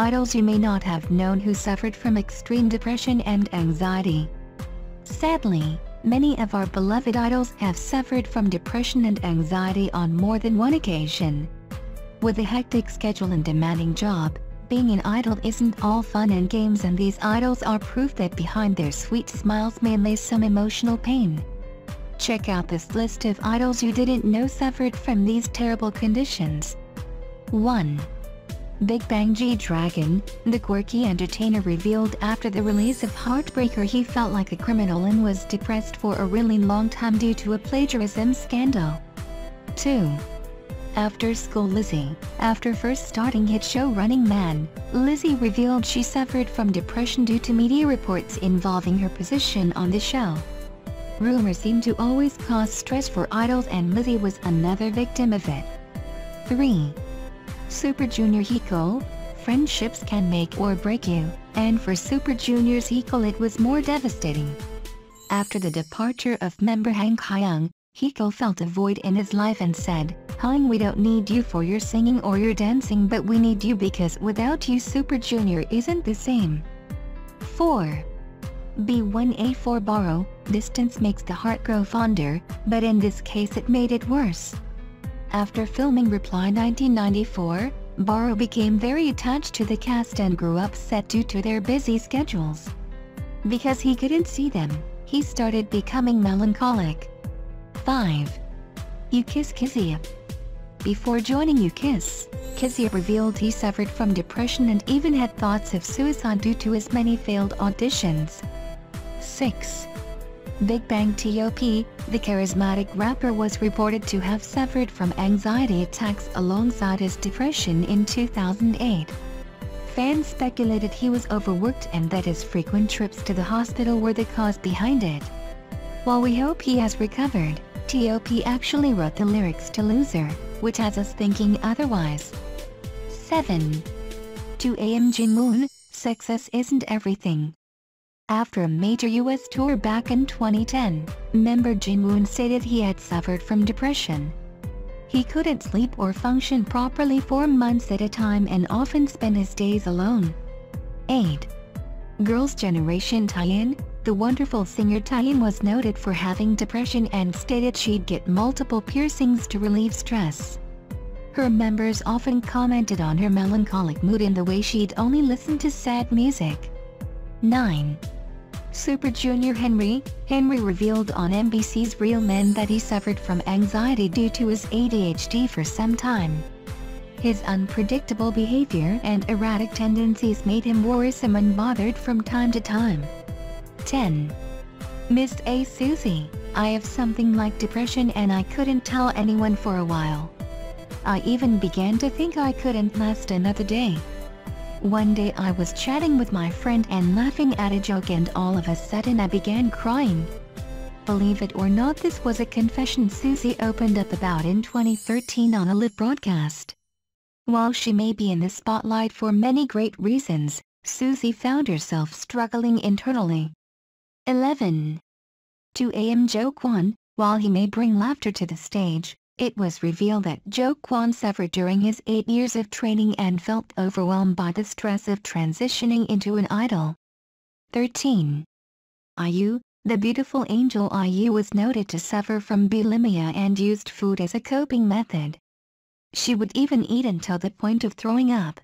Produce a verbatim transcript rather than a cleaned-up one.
idols you may not have known who suffered from extreme depression and anxiety. Sadly, many of our beloved idols have suffered from depression and anxiety on more than one occasion. With a hectic schedule and demanding job, being an idol isn't all fun and games, and these idols are proof that behind their sweet smiles may lay some emotional pain. Check out this list of idols you didn't know suffered from these terrible conditions. one. Big Bang G-Dragon, the quirky entertainer, revealed after the release of Heartbreaker he felt like a criminal and was depressed for a really long time due to a plagiarism scandal. two. After School Lizzie. After first starting hit show Running Man, Lizzie revealed she suffered from depression due to media reports involving her position on the show. Rumors seem to always cause stress for idols, and Lizzie was another victim of it. three. Super Junior Heechul, friendships can make or break you, and for Super Junior's Heechul it was more devastating. After the departure of member Hank Hyung, Heechul felt a void in his life and said, "Hyung, we don't need you for your singing or your dancing, but we need you because without you Super Junior isn't the same." four. B one A four Baro, distance makes the heart grow fonder, but in this case it made it worse. After filming Reply nineteen ninety-four, Baro became very attached to the cast and grew upset due to their busy schedules. Because he couldn't see them, he started becoming melancholic. five. U-KISS Kiseop. Before joining U-KISS, Kiseop revealed he suffered from depression and even had thoughts of suicide due to his many failed auditions. six. Big Bang T O P, the charismatic rapper, was reported to have suffered from anxiety attacks alongside his depression in two thousand eight. Fans speculated he was overworked and that his frequent trips to the hospital were the cause behind it. While we hope he has recovered, T O P actually wrote the lyrics to Loser, which has us thinking otherwise. seven. two A M Jinwoon, success isn't everything. After a major U S tour back in twenty ten, member Jinwoon stated he had suffered from depression. He couldn't sleep or function properly for months at a time and often spent his days alone. eight. Girls' Generation Taeyeon, the wonderful singer Taeyeon was noted for having depression and stated she'd get multiple piercings to relieve stress. Her members often commented on her melancholic mood and the way she'd only listen to sad music. nine. Super Junior Henry, Henry revealed on N B C's Real Men that he suffered from anxiety due to his A D H D for some time. His unpredictable behavior and erratic tendencies made him worrisome and bothered from time to time. ten. Miss A Suzy, I have something like depression and I couldn't tell anyone for a while. I even began to think I couldn't last another day. One day I was chatting with my friend and laughing at a joke, and all of a sudden I began crying. Believe it or not, this was a confession Suzy opened up about in twenty thirteen on a live broadcast. While she may be in the spotlight for many great reasons, Suzy found herself struggling internally. eleven. two A M Jo Kwon, while he may bring laughter to the stage, it was revealed that Jo Kwon suffered during his eight years of training and felt overwhelmed by the stress of transitioning into an idol. thirteen. I U, the beautiful angel I U was noted to suffer from bulimia and used food as a coping method. She would even eat until the point of throwing up.